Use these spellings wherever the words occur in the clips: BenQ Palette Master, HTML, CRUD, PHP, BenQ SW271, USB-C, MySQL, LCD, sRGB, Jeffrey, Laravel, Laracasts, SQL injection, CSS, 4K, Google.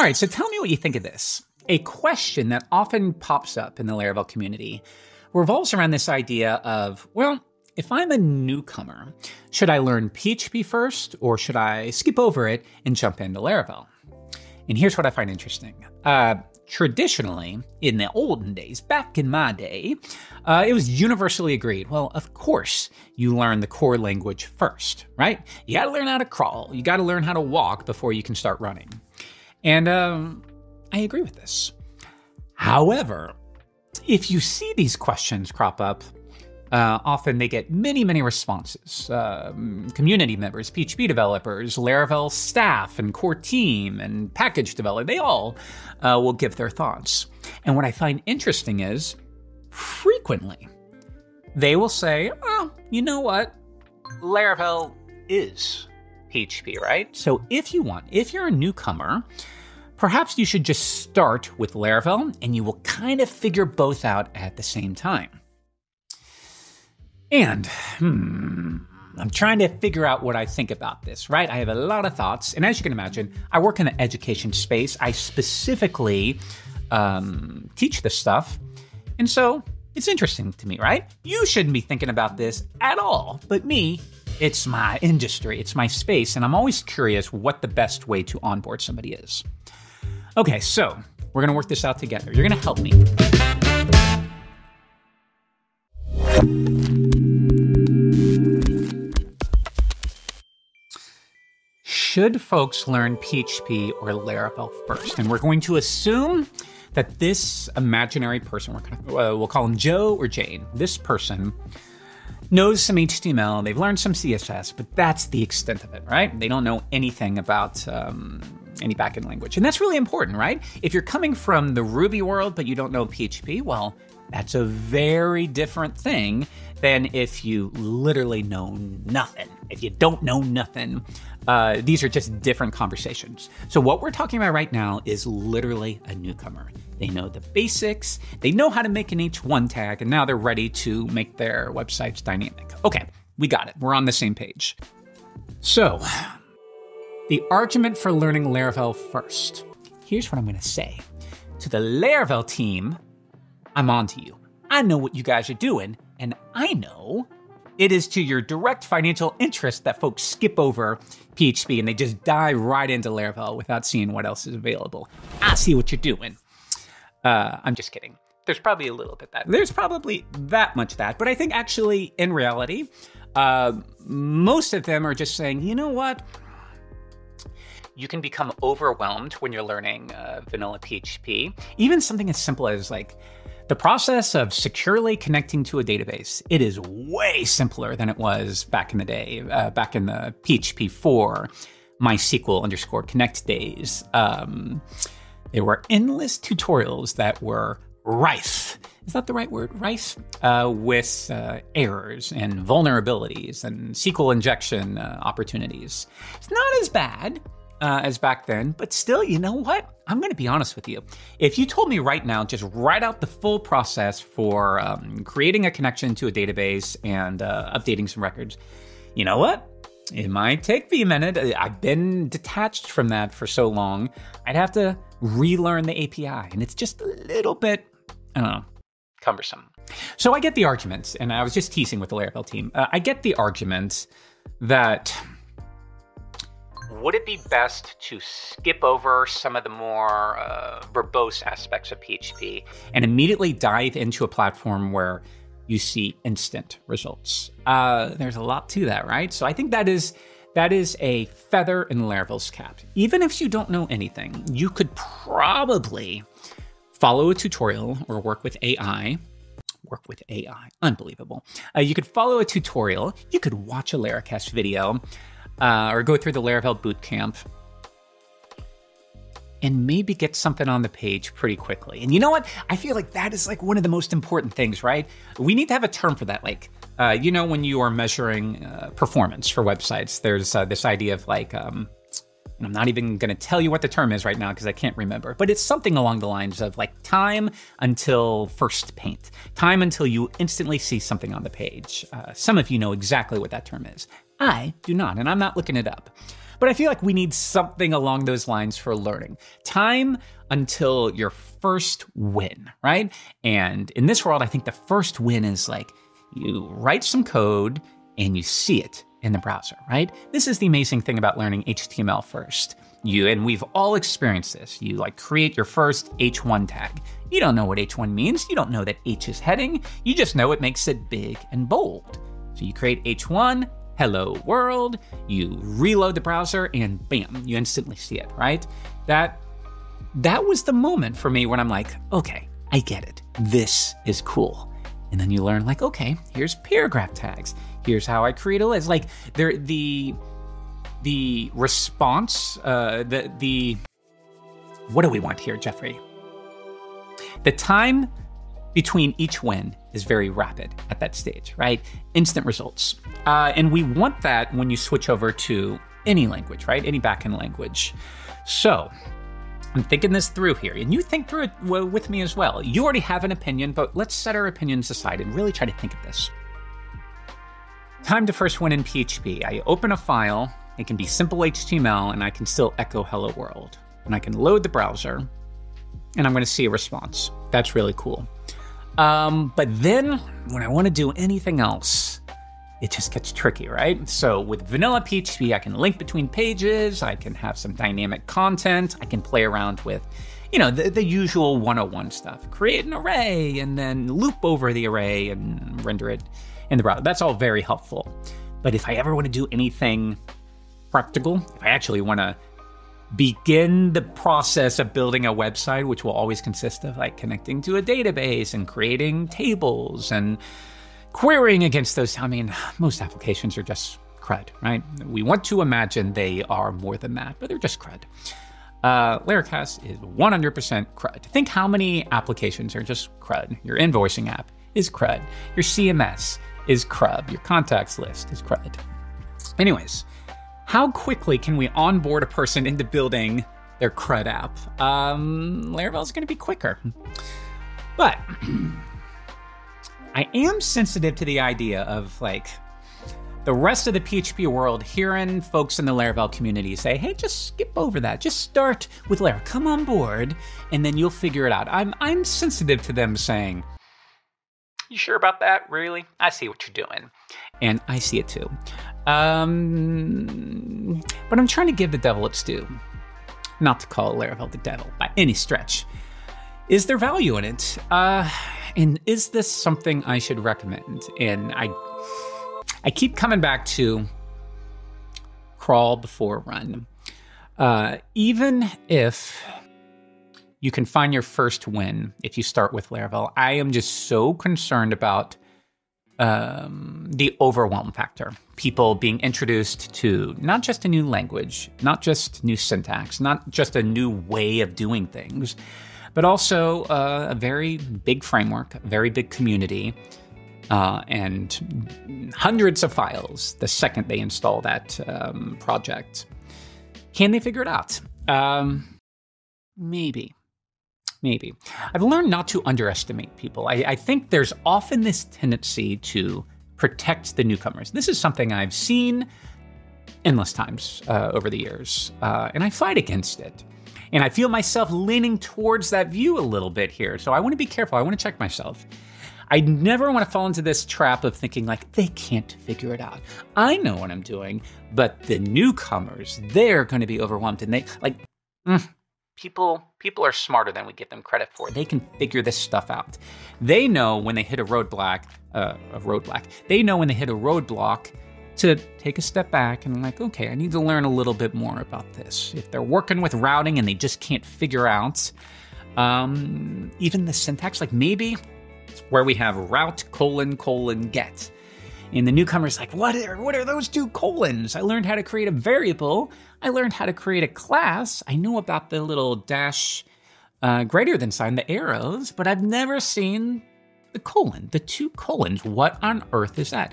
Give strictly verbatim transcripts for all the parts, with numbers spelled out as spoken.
All right, so tell me what you think of this. A question that often pops up in the Laravel community revolves around this idea of, well, if I'm a newcomer, should I learn P H P first, or should I skip over it and jump into Laravel? And here's what I find interesting. Uh, traditionally, in the olden days, back in my day, uh, it was universally agreed, well, of course you learn the core language first, right? You gotta learn how to crawl, you gotta learn how to walk before you can start running. And um, I agree with this. However, if you see these questions crop up, Uh, often they get many, many responses. Um, community members, P H P developers, Laravel staff and core team and package developer, they all uh, will give their thoughts. And what I find interesting is frequently they will say, oh, you know what? Laravel is P H P, right? So if you want, if you're a newcomer, perhaps you should just start with Laravel and you will kind of figure both out at the same time. And hmm, I'm trying to figure out what I think about this, right? I have a lot of thoughts. And as you can imagine, I work in the education space. I specifically um, teach this stuff. And so it's interesting to me, right? You shouldn't be thinking about this at all. But me, it's my industry, it's my space. And I'm always curious what the best way to onboard somebody is. Okay, so we're gonna work this out together. You're gonna help me. Should folks learn P H P or Laravel first? And we're going to assume that this imaginary person, we're gonna, uh, we'll call him Joe or Jane, this person knows some H T M L, they've learned some C S S, but that's the extent of it, right? They don't know anything about um, any backend language. And that's really important, right? If you're coming from the Ruby world, but you don't know P H P, well, that's a very different thing than if you literally know nothing. If you don't know nothing, uh, these are just different conversations. So what we're talking about right now is literally a newcomer. They know the basics, they know how to make an H one tag, and now they're ready to make their websites dynamic. Okay, we got it, we're on the same page. So, the argument for learning Laravel first. Here's what I'm gonna say. To the Laravel team, I'm on to you. I know what you guys are doing, and I know it is to your direct financial interest that folks skip over P H P and they just dive right into Laravel without seeing what else is available. I see what you're doing. Uh, I'm just kidding. There's probably a little bit that. There's probably that much that, but I think actually in reality, uh, most of them are just saying, you know what? You can become overwhelmed when you're learning uh, vanilla P H P. Even something as simple as like the process of securely connecting to a database. It is way simpler than it was back in the day, uh, back in the P H P four, MySQL underscore connect days. Um, there were endless tutorials that were rife. Is that the right word? Rife uh, with uh, errors and vulnerabilities and S Q L injection uh, opportunities. It's not as bad Uh, as back then, but still, you know what? I'm gonna be honest with you. If you told me right now, just write out the full process for um, creating a connection to a database and uh, updating some records, you know what? It might take me a minute. I've been detached from that for so long. I'd have to relearn the A P I, and it's just a little bit, I don't know, cumbersome. So I get the arguments, and I was just teasing with the Laravel team. Uh, I get the argument that would it be best to skip over some of the more uh, verbose aspects of P H P and immediately dive into a platform where you see instant results? Uh, there's a lot to that, right? So I think that is that is a feather in Laravel's cap. Even if you don't know anything, you could probably follow a tutorial or work with A I. Work with A I, unbelievable. Uh, you could follow a tutorial, you could watch a Laracast video, Uh, or go through the Laravel bootcamp and maybe get something on the page pretty quickly. And you know what? I feel like that is like one of the most important things, right? We need to have a term for that. Like, uh, you know, when you are measuring uh, performance for websites, there's uh, this idea of like, um, and I'm not even gonna tell you what the term is right now because I can't remember, but it's something along the lines of like time until first paint, time until you instantly see something on the page. Uh, some of you know exactly what that term is. I do not, and I'm not looking it up. But I feel like we need something along those lines for learning. Time until your first win, right? And in this world, I think the first win is like you write some code and you see it in the browser, right? This is the amazing thing about learning H T M L first. You, and we've all experienced this, you like create your first H one tag. You don't know what H one means. You don't know that H is heading. You just know it makes it big and bold. So you create H one, hello world, you reload the browser and bam, you instantly see it, right? That, that was the moment for me when I'm like, okay, I get it. This is cool. And then you learn like, okay, here's paragraph tags. Here's how I create a list. Like there, the, the response, uh, the, the, what do we want here, Jeffrey? The time between each win is very rapid at that stage, right? Instant results. Uh, and we want that when you switch over to any language, right? Any backend language. So I'm thinking this through here, and you think through it with me as well. You already have an opinion, but let's set our opinions aside and really try to think of this. Time to first win in P H P. I open a file, it can be simple H T M L, and I can still echo hello world. And I can load the browser, and I'm gonna see a response. That's really cool. Um, but then when I wanna do anything else, it just gets tricky, right? So with vanilla P H P, I can link between pages, I can have some dynamic content, I can play around with, you know, the, the usual one oh one stuff. Create an array and then loop over the array and render it in the browser. That's all very helpful. But if I ever wanna do anything practical, if I actually wanna begin the process of building a website, which will always consist of like connecting to a database and creating tables and querying against those, I mean, most applications are just CRUD, right? We want to imagine they are more than that, but they're just CRUD. Uh, Laracasts is one hundred percent CRUD. Think how many applications are just CRUD. Your invoicing app is CRUD. Your C M S is CRUD. Your contacts list is CRUD. Anyways, how quickly can we onboard a person into building their CRUD app? Um, Laravel is going to be quicker, but I am sensitive to the idea of like the rest of the P H P world hearing folks in the Laravel community say, hey, just skip over that. Just start with Laravel, come on board, and then you'll figure it out. I'm, I'm sensitive to them saying, you sure about that? Really? I see what you're doing. And I see it too. Um, but I'm trying to give the devil its due. Not to call Laravel the devil by any stretch. Is there value in it? Uh, And is this something I should recommend? And I I keep coming back to crawl before run. Uh, even if you can find your first win, if you start with Laravel, I am just so concerned about um, the overwhelm factor. People being introduced to not just a new language, not just new syntax, not just a new way of doing things, but also uh, a very big framework, a very big community, uh, and hundreds of files the second they install that um, project. Can they figure it out? Um, maybe, maybe. I've learned not to underestimate people. I, I think there's often this tendency to protect the newcomers. This is something I've seen endless times uh, over the years, uh, and I fight against it. And I feel myself leaning towards that view a little bit here. So I want to be careful. I want to check myself. I never want to fall into this trap of thinking like, they can't figure it out. I know what I'm doing, but the newcomers, they're going to be overwhelmed. And they like, mm, people, people are smarter than we give them credit for. They can figure this stuff out. They know when they hit a roadblock, uh, a roadblock, they know when they hit a roadblock to take a step back and like, okay, I need to learn a little bit more about this. If they're working with routing and they just can't figure out um, even the syntax, like maybe it's where we have route colon colon get. And the newcomer's like, what are, what are those two colons? I learned how to create a variable. I learned how to create a class. I know about the little dash uh, greater than sign, the arrows, but I've never seen the colon, the two colons. What on earth is that?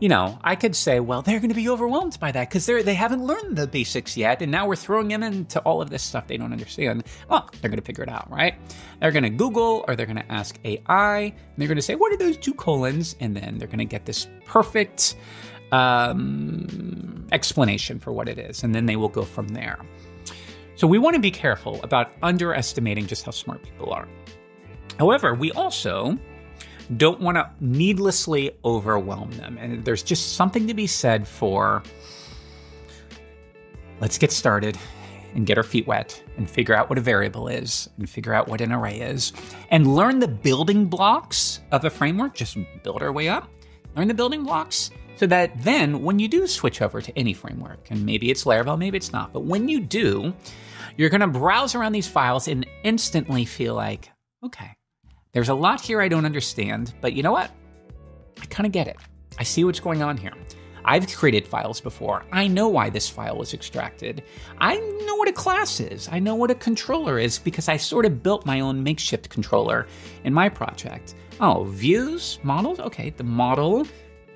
You know, I could say, well, they're going to be overwhelmed by that because they're they haven't learned the basics yet, and now we're throwing them into all of this stuff they don't understand. Well, they're going to figure it out, right? They're going to Google, or they're going to ask A I, and they're going to say, what are those two colons? And then they're going to get this perfect um, explanation for what it is, and then they will go from there. So we want to be careful about underestimating just how smart people are. However, we also don't want to needlessly overwhelm them. And there's just something to be said for, let's get started and get our feet wet and figure out what a variable is and figure out what an array is and learn the building blocks of a framework. Just build our way up, learn the building blocks so that then when you do switch over to any framework, and maybe it's Laravel, maybe it's not, but when you do, you're gonna browse around these files and instantly feel like, okay, there's a lot here I don't understand, but you know what? I kind of get it. I see what's going on here. I've created files before. I know why this file was extracted. I know what a class is. I know what a controller is because I sort of built my own makeshift controller in my project. Oh, views, models? Okay, the model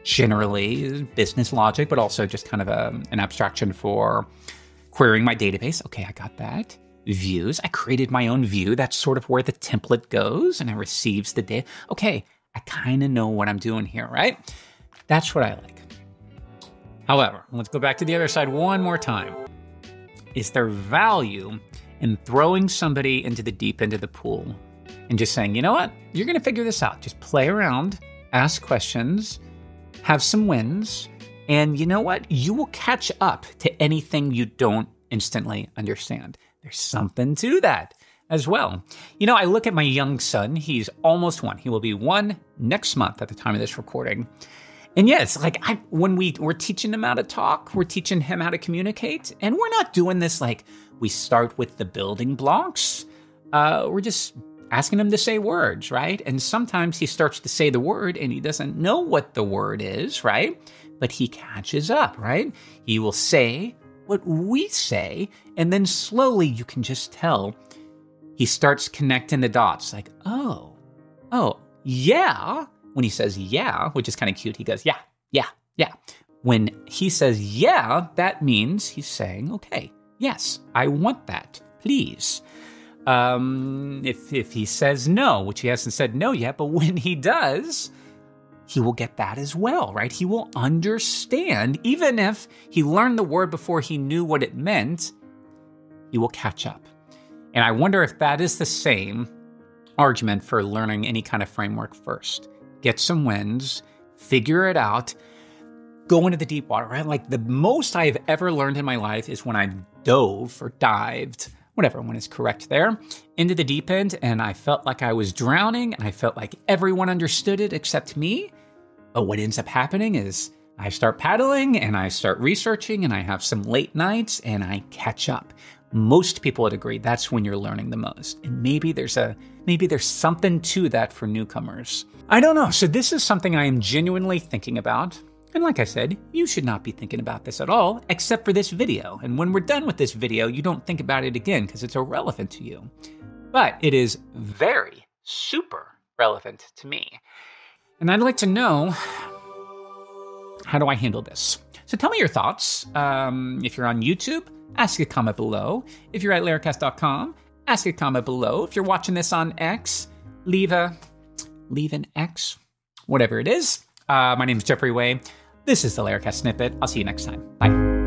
generally is business logic, but also just kind of a, an abstraction for querying my database. Okay, I got that. Views, I created my own view. That's sort of where the template goes and it receives the data. Okay, I kind of know what I'm doing here, right? That's what I like. However, let's go back to the other side one more time. Is there value in throwing somebody into the deep end of the pool and just saying, you know what, you're gonna figure this out. Just play around, ask questions, have some wins, and you know what? You will catch up to anything you don't instantly understand. There's something to that as well. You know, I look at my young son, he's almost one. He will be one next month at the time of this recording. And yes, like I, when we, we're teaching him how to talk, we're teaching him how to communicate, and we're not doing this like we start with the building blocks. Uh, we're just asking him to say words, right? And sometimes he starts to say the word and he doesn't know what the word is, right? But he catches up, right? He will say what we say, and then slowly you can just tell he starts connecting the dots like, oh, oh, yeah. When he says, yeah, which is kind of cute, he goes, yeah, yeah, yeah. When he says, yeah, that means he's saying, okay, yes, I want that, please. Um, if, if he says no, which he hasn't said no yet, but when he does, he will get that as well, right? He will understand, even if he learned the word before he knew what it meant, he will catch up. And I wonder if that is the same argument for learning any kind of framework first. Get some wins, figure it out, go into the deep water, right? Like the most I've ever learned in my life is when I've dove or dived, whatever one is correct there, into the deep end. And I felt like I was drowning and I felt like everyone understood it except me. But what ends up happening is I start paddling and I start researching and I have some late nights and I catch up. Most people would agree that's when you're learning the most. And maybe there's a maybe there's something to that for newcomers. I don't know. So this is something I am genuinely thinking about. And like I said, you should not be thinking about this at all, except for this video. And when we're done with this video, you don't think about it again because it's irrelevant to you. But it is very super relevant to me. And I'd like to know, how do I handle this? So tell me your thoughts. Um, if you're on YouTube, ask a comment below. If you're at Laracast dot com, ask a comment below. If you're watching this on X, leave a, leave an X, whatever it is. Uh, my name is Jeffrey Way. This is the Laracast Snippet. I'll see you next time. Bye.